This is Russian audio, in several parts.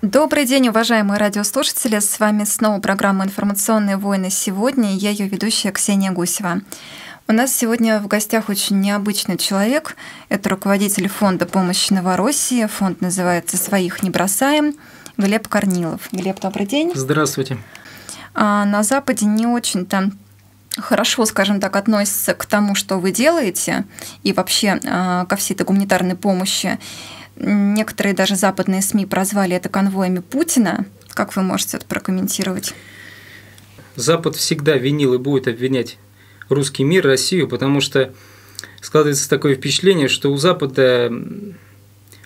Добрый день, уважаемые радиослушатели. С вами снова программа «Информационные войны сегодня». Я ее ведущая Ксения Гусева. У нас сегодня в гостях очень необычный человек. Это руководитель фонда помощи Новороссии. Фонд называется «Своих не бросаем». Глеб Корнилов. Глеб, добрый день. Здравствуйте. На Западе не очень там хорошо, скажем так, относятся к тому, что вы делаете, и вообще ко всей этой гуманитарной помощи. Некоторые даже западные СМИ прозвали это конвоями Путина. Как вы можете это прокомментировать? Запад всегда винил и будет обвинять русский мир, Россию, потому что складывается такое впечатление, что у Запада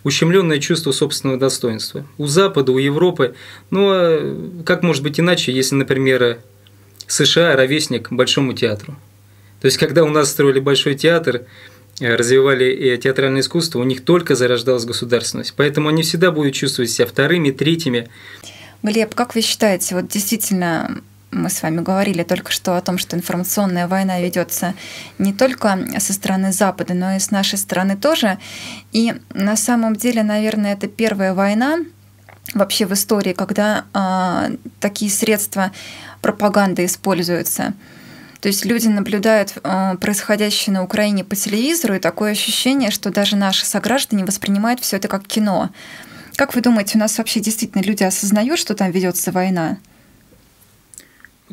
ущемленное чувство собственного достоинства. У Запада, у Европы. Ну, как может быть иначе, если, например, США ровесник Большому театру? То есть, когда у нас строили Большой театр, развивали театральное искусство, у них только зарождалась государственность. Поэтому они всегда будут чувствовать себя вторыми, третьими. Глеб, как вы считаете, вот действительно, мы с вами говорили только что о том, что информационная война ведется не только со стороны Запада, но и с нашей стороны тоже. И на самом деле, наверное, это первая война вообще в истории, когда такие средства пропаганды используются. То есть люди наблюдают происходящее на Украине по телевизору, и такое ощущение, что даже наши сограждане воспринимают все это как кино. Как вы думаете, у нас вообще действительно люди осознают, что там ведется война?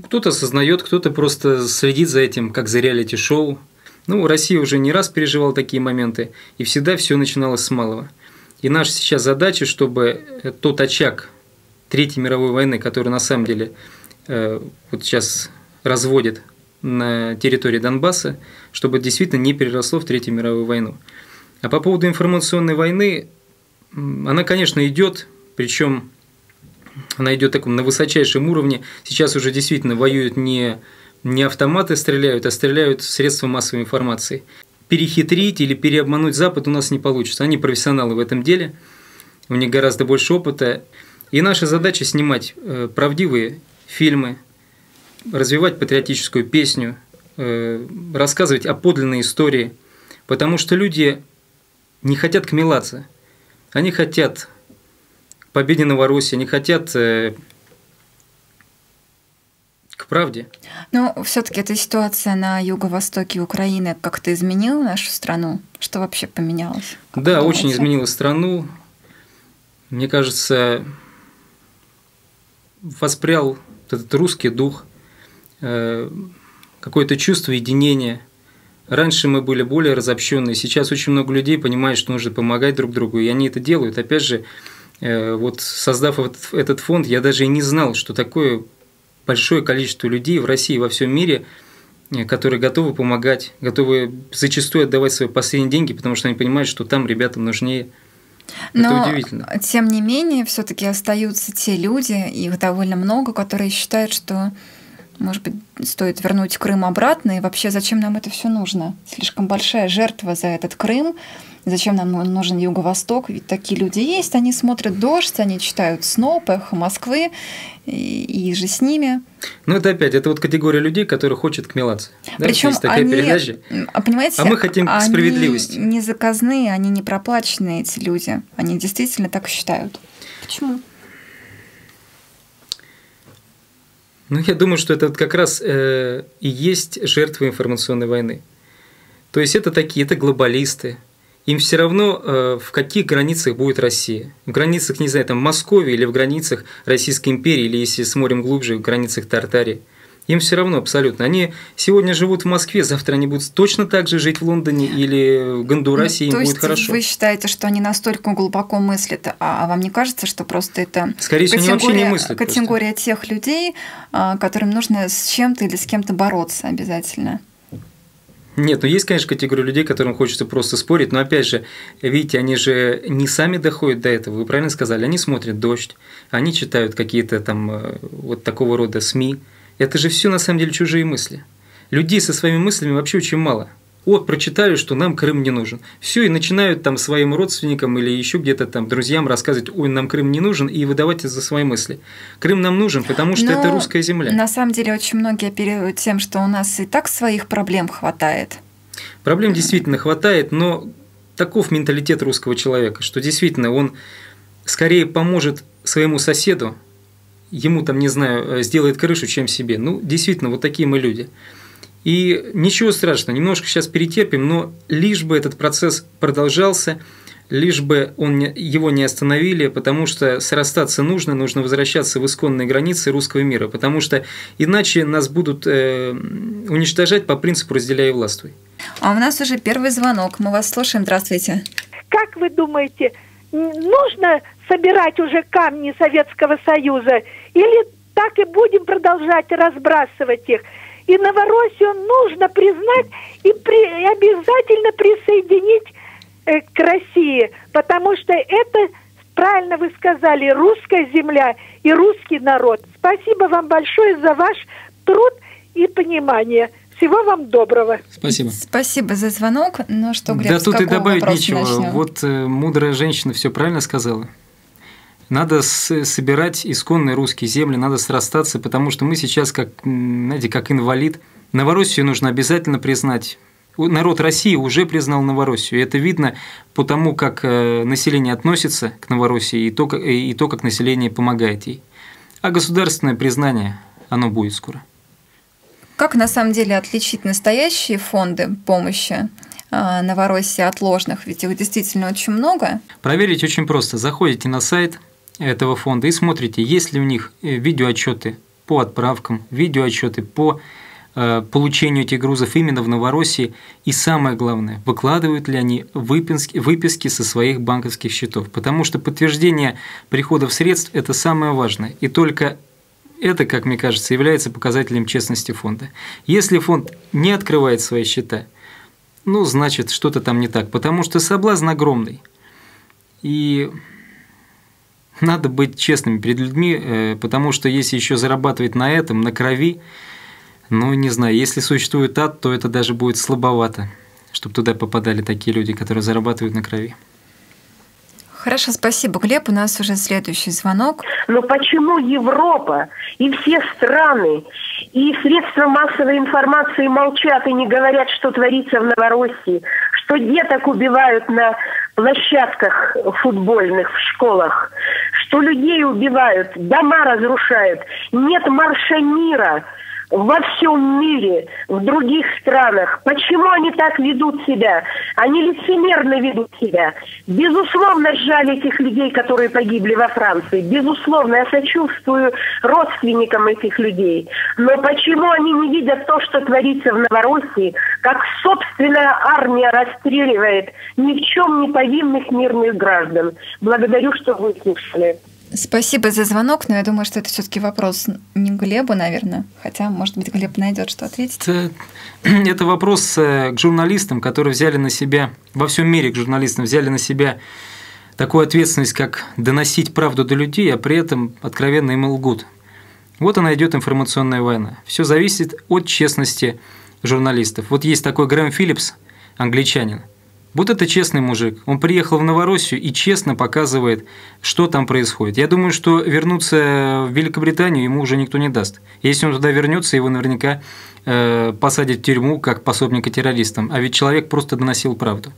Кто-то осознает, кто-то просто следит за этим, как за реалити-шоу. Ну, Россия уже не раз переживала такие моменты, и всегда все начиналось с малого. И наша сейчас задача, чтобы тот очаг Третьей мировой войны, который на самом деле вот сейчас разводит на территории Донбасса, чтобы действительно не переросло в Третью мировую войну. А по поводу информационной войны, она, конечно, идет, причем она идет таком на высочайшем уровне. Сейчас уже действительно воюют не автоматы стреляют, а стреляют средства массовой информации. Перехитрить или переобмануть Запад у нас не получится. Они профессионалы в этом деле, у них гораздо больше опыта. И наша задача снимать правдивые фильмы, развивать патриотическую песню, рассказывать о подлинной истории, потому что люди не хотят к Меладзе, они хотят к победе Новороссии, они хотят к правде. Но все-таки эта ситуация на юго-востоке Украины как-то изменила нашу страну? Что вообще поменялось? Как да, очень изменила страну. Мне кажется, воспрял этот русский дух, какое-то чувство единения. Раньше мы были более разобщенные, сейчас очень много людей понимает, что нужно помогать друг другу, и они это делают. Опять же, вот создав этот фонд, я даже и не знал, что такое большое количество людей в России и во всем мире, которые готовы помогать, готовы зачастую отдавать свои последние деньги, потому что они понимают, что там ребятам нужнее. Но, это удивительно. Тем не менее, все-таки остаются те люди, их довольно много, которые считают, что, может быть, стоит вернуть Крым обратно, и вообще зачем нам это все нужно? Слишком большая жертва за этот Крым, зачем нам нужен Юго-Восток? Ведь такие люди есть, они смотрят «Дождь», они читают «Сноп», «Эхо Москвы» и же с ними. Ну это опять, это вот категория людей, которые хочет к Меладзе. Причем да, такая передача. Понимаете, а мы хотим к справедливости. Они не заказные, они не проплаченные, эти люди. Они действительно так считают. Почему? Ну, я думаю, что это вот как раз и есть жертвы информационной войны. То есть это такие, это глобалисты. Им все равно, в каких границах будет Россия. В границах, не знаю, там Московии или в границах Российской империи, или если смотрим глубже, в границах Тартарии. Им все равно абсолютно. Они сегодня живут в Москве, завтра они будут точно так же жить в Лондоне или в Гондурасе, им будет хорошо. Вы считаете, что они настолько глубоко мыслят, а вам не кажется, что просто это скорее категория тех людей, которым нужно с чем-то или с кем-то бороться обязательно? Нет, ну есть, конечно, категория людей, которым хочется просто спорить, но опять же, видите, они же не сами доходят до этого, вы правильно сказали, они смотрят «Дождь», они читают какие-то там вот такого рода СМИ. Это же все на самом деле чужие мысли. Людей со своими мыслями вообще очень мало. Вот, прочитали, что нам Крым не нужен. Все, и начинают там своим родственникам или еще где-то там друзьям рассказывать, ой, нам Крым не нужен, и выдавать за свои мысли. Крым нам нужен, потому что это русская земля. На самом деле очень многие оперируют тем, что у нас и так своих проблем хватает. Проблем действительно хватает, но таков менталитет русского человека, что действительно он скорее поможет своему соседу, ему там, не знаю, сделает крышу, чем себе. Ну, действительно, вот такие мы люди. И ничего страшного, немножко сейчас перетерпим, но лишь бы этот процесс продолжался, лишь бы его не остановили, потому что срастаться нужно, нужно возвращаться в исконные границы русского мира, потому что иначе нас будут уничтожать по принципу «разделяй и властвуй». А у нас уже первый звонок, мы вас слушаем, здравствуйте. Как вы думаете, нужно собирать уже камни Советского Союза или так и будем продолжать разбрасывать их? И Новороссию нужно признать и обязательно присоединить к России, потому что это, правильно вы сказали, русская земля и русский народ. Спасибо вам большое за ваш труд и понимание. Всего вам доброго. Спасибо. Спасибо за звонок. Ну что, Глеб, да тут и добавить нечего. Начнем? Вот мудрая женщина все правильно сказала. Надо собирать исконные русские земли, надо срастаться, потому что мы сейчас, как, знаете, как инвалид. Новороссию нужно обязательно признать. Народ России уже признал Новороссию. Это видно по тому, как население относится к Новороссии и то, как население помогает ей. А государственное признание, оно будет скоро. Как на самом деле отличить настоящие фонды помощи Новороссии от ложных? Ведь их действительно очень много. Проверить очень просто. Заходите на сайт этого фонда и смотрите, есть ли у них видеоотчеты по отправкам, видеоотчеты по получению этих грузов именно в Новороссии. И самое главное, выкладывают ли они выписки со своих банковских счетов. Потому что подтверждение приходов средств – это самое важное. И только это, как мне кажется, является показателем честности фонда. Если фонд не открывает свои счета, ну, значит, что-то там не так, потому что соблазн огромный. И надо быть честными перед людьми, потому что если еще зарабатывать на этом, на крови, ну, не знаю, если существует ад, то это даже будет слабовато, чтобы туда попадали такие люди, которые зарабатывают на крови. Хорошо, спасибо, Глеб. У нас уже следующий звонок. Но почему Европа и все страны, и средства массовой информации молчат и не говорят, что творится в Новороссии, что деток убивают на площадках футбольных, в школах, что людей убивают, дома разрушают, нет марша мира во всем мире, в других странах. Почему они так ведут себя? Они лицемерно ведут себя. Безусловно, жаль этих людей, которые погибли во Франции. Безусловно, я сочувствую родственникам этих людей. Но почему они не видят то, что творится в Новороссии, как собственная армия расстреливает ни в чем не повинных мирных граждан? Благодарю, что вы слушали. Спасибо за звонок, но я думаю, что это все-таки вопрос не Глебу, наверное, хотя, может быть, Глеб найдет, что ответить. Это вопрос к журналистам, которые взяли на себя, во всем мире к журналистам взяли на себя такую ответственность, как доносить правду до людей, а при этом откровенно им лгут. Вот она идет информационная война. Все зависит от честности журналистов. Вот есть такой Грэм Филлипс, англичанин. Вот это честный мужик. Он приехал в Новороссию и честно показывает, что там происходит. Я думаю, что вернуться в Великобританию ему уже никто не даст. Если он туда вернется, его наверняка посадят в тюрьму как пособника террористам. А ведь человек просто доносил правду.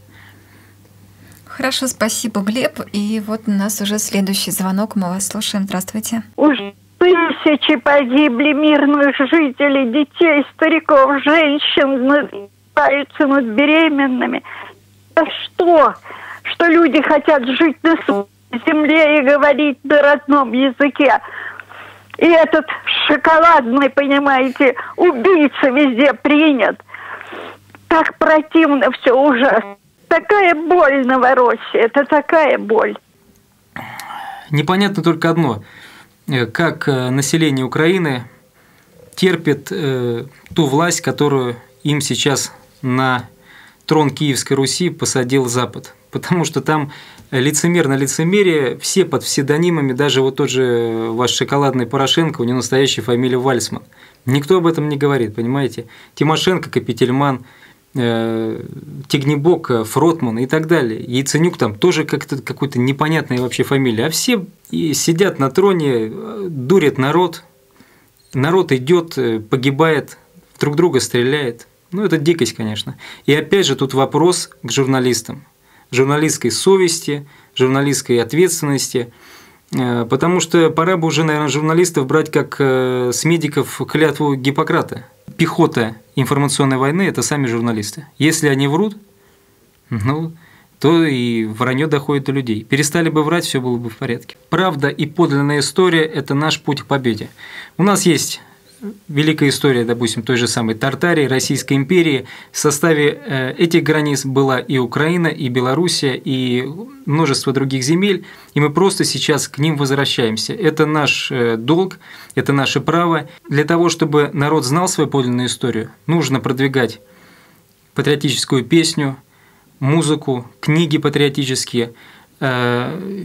Хорошо, спасибо, Глеб. И вот у нас уже следующий звонок. Мы вас слушаем. Здравствуйте. Уже тысячи погибли мирных жителей, детей, стариков, женщин, надзираются над беременными. Что люди хотят жить на своей земле и говорить на родном языке. И этот шоколадный, понимаете, убийца везде принят. Так противно все, ужасно. Такая боль, Новороссии, это такая боль. Непонятно только одно, как население Украины терпит ту власть, которую им сейчас на трон Киевской Руси посадил Запад, потому что там лицемерие, все под псевдонимами, даже вот тот же ваш шоколадный Порошенко, у него настоящая фамилия Вальсман. Никто об этом не говорит, понимаете? Тимошенко, Капительман, Тягнибок, Фротман и так далее. Яценюк там тоже как-то какой-то непонятная вообще фамилия. А все сидят на троне, дурят народ, народ идет, погибает, друг друга стреляет. Ну, это дикость, конечно. И опять же, тут вопрос к журналистам. Журналистской совести, журналистской ответственности. Потому что пора бы уже, наверное, журналистов брать как с медиков клятву Гиппократа. Пехота информационной войны – это сами журналисты. Если они врут, ну, то и вранье доходит до людей. Перестали бы врать, все было бы в порядке. Правда и подлинная история – это наш путь к победе. У нас есть великая история, допустим, той же самой Тартарии, Российской империи. В составе этих границ была и Украина, и Белоруссия, и множество других земель, и мы просто сейчас к ним возвращаемся. Это наш долг, это наше право. Для того, чтобы народ знал свою подлинную историю, нужно продвигать патриотическую песню, музыку, книги патриотические,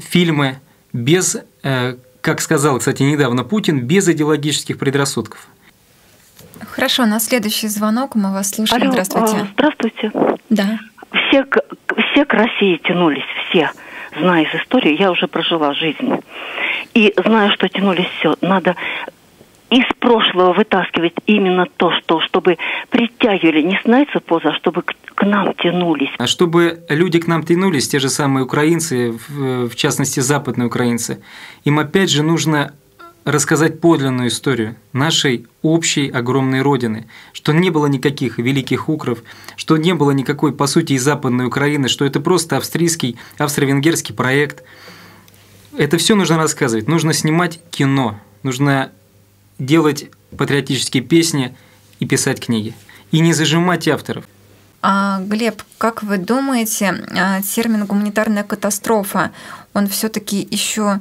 фильмы без, как сказал, кстати, недавно Путин, без идеологических предрассудков. Хорошо, на следующий звонок, мы вас слушаем. Алло, здравствуйте. Здравствуйте. Да. Все к России тянулись, все, зная из истории, я уже прожила жизнь. И знаю, что тянулись все. Надо из прошлого вытаскивать именно то, что, чтобы притягивали, не снайцы поза, а чтобы к нам тянулись. А чтобы люди к нам тянулись, те же самые украинцы, в частности, западные украинцы, им опять же нужно рассказать подлинную историю нашей общей огромной Родины, что не было никаких великих укров, что не было никакой, по сути, и западной Украины, что это просто австрийский, австро-венгерский проект. Это все нужно рассказывать, нужно снимать кино, нужно делать патриотические песни и писать книги. И не зажимать авторов. А, Глеб, как вы думаете, термин «гуманитарная катастрофа», он все-таки еще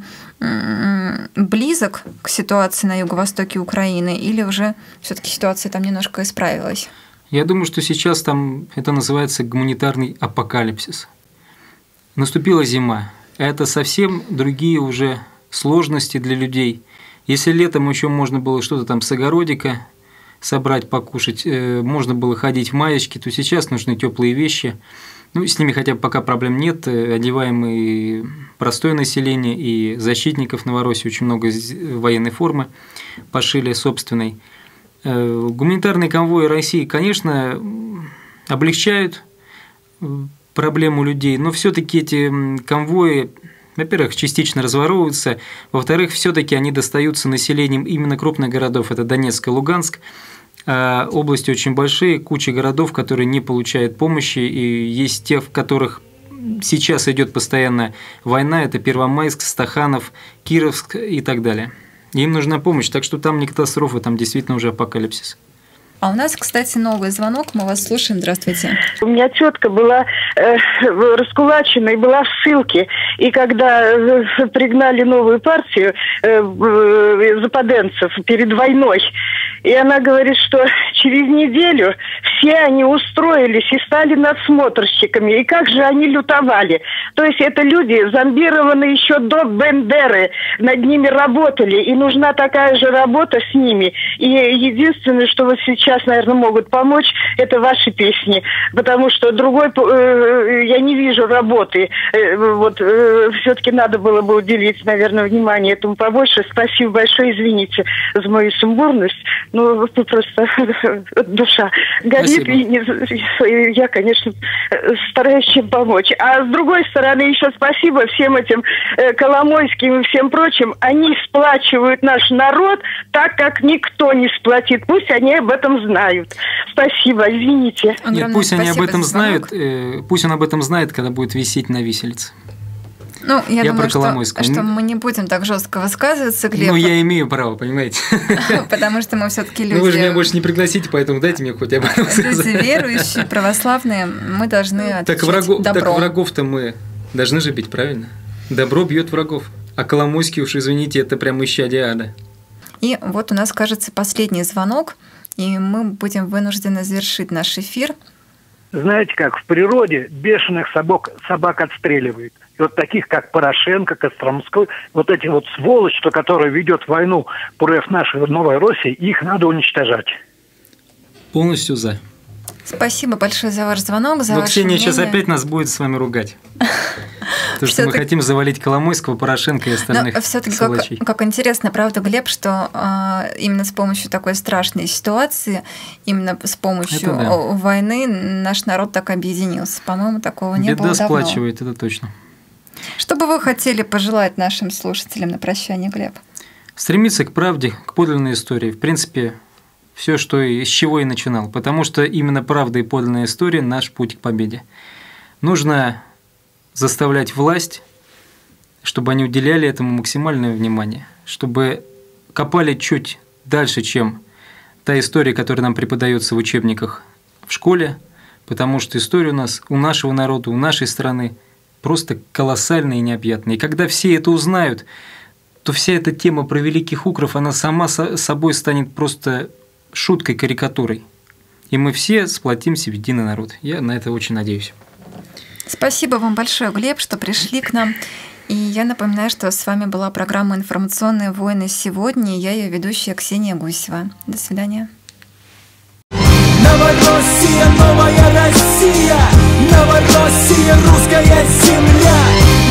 близок к ситуации на юго-востоке Украины, или уже все-таки ситуация там немножко исправилась? Я думаю, что сейчас там это называется гуманитарный апокалипсис. Наступила зима. Это совсем другие уже сложности для людей. Если летом еще можно было что-то там с огородика собрать, покушать, можно было ходить в маечки, то сейчас нужны теплые вещи. Ну, с ними хотя бы пока проблем нет. Одеваем и простое население, и защитников Новороссии, очень много военной формы пошили собственной. Гуманитарные конвои России, конечно, облегчают проблему людей, но все-таки эти конвои, во-первых, частично разворовываются, во-вторых, все-таки они достаются населением именно крупных городов, это Донецк и Луганск, области очень большие, куча городов, которые не получают помощи, и есть те, в которых сейчас идет постоянно война, это Первомайск, Стаханов, Кировск и так далее. Им нужна помощь, так что там не катастрофа, там действительно уже апокалипсис. А у нас, кстати, новый звонок, мы вас слушаем, здравствуйте. У меня тетка была раскулачена и была в ссылке, и когда пригнали новую партию западенцев перед войной, и она говорит, что через неделю все они устроились и стали надсмотрщиками, и как же они лютовали. То есть это люди, зомбированы еще до Бендеры, над ними работали, и нужна такая же работа с ними, и единственное, что вот сейчас наверное, могут помочь, это ваши песни, потому что другой я не вижу работы. Вот все-таки надо было бы уделить, наверное, внимание этому побольше. Спасибо большое, извините за мою сумбурность, но просто душа горит, и я, конечно, стараюсь чем помочь. А с другой стороны, еще спасибо всем этим Коломойским и всем прочим, они сплачивают наш народ так, как никто не сплотит. Пусть они об этом знают. Спасибо, извините. Нет, пусть они об этом знают, пусть он об этом знает, когда будет висеть на виселице. Ну, я думаю, что мы не будем так жестко высказываться, Глеб. Ну, я имею право, понимаете. Потому что мы все-таки люди. Ну, вы же меня больше не пригласите, поэтому дайте мне хоть об этом сказать. Люди верующие, православные, мы должны отвечать добром. Так врагов-то мы должны же бить, правильно? Добро бьет врагов. А Коломойский, уж извините, это прям исчадие ада. И вот у нас, кажется, последний звонок, и мы будем вынуждены завершить наш эфир. Знаете как, в природе бешеных собак отстреливают. И вот таких, как Порошенко, Костромской, вот эти вот сволочи, которые ведет войну против нашей Новой России, их надо уничтожать. Полностью за. Спасибо большое за ваш звонок, за ваше мнение. Но Ксения сейчас опять нас будет с вами ругать. Потому что мы хотим завалить Коломойского, Порошенко и остальных сволочей. Как интересно, правда, Глеб, что именно с помощью такой страшной ситуации, именно с помощью войны наш народ так объединился. По-моему, такого не было давно. Беда сплачивает, это точно. Что бы вы хотели пожелать нашим слушателям на прощание, Глеб? Стремиться к правде, к подлинной истории. В принципе, все, что с чего и начинал. Потому что именно правда и подлинная история – наш путь к победе. Нужно заставлять власть, чтобы они уделяли этому максимальное внимание, чтобы копали чуть дальше, чем та история, которая нам преподается в учебниках в школе, потому что история у нас, у нашего народа, у нашей страны просто колоссальная и необъятная. И когда все это узнают, то вся эта тема про великих укров, она сама собой станет просто шуткой, карикатурой. И мы все сплотимся в единый народ. Я на это очень надеюсь. Спасибо вам большое, Глеб, что пришли к нам. И я напоминаю, что с вами была программа «Информационные войны» сегодня. Я ее ведущая Ксения Гусева. До свидания. Новороссия, новая Россия, Новороссия, русская земля.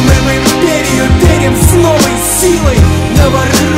Мы в империю верим с новой силой.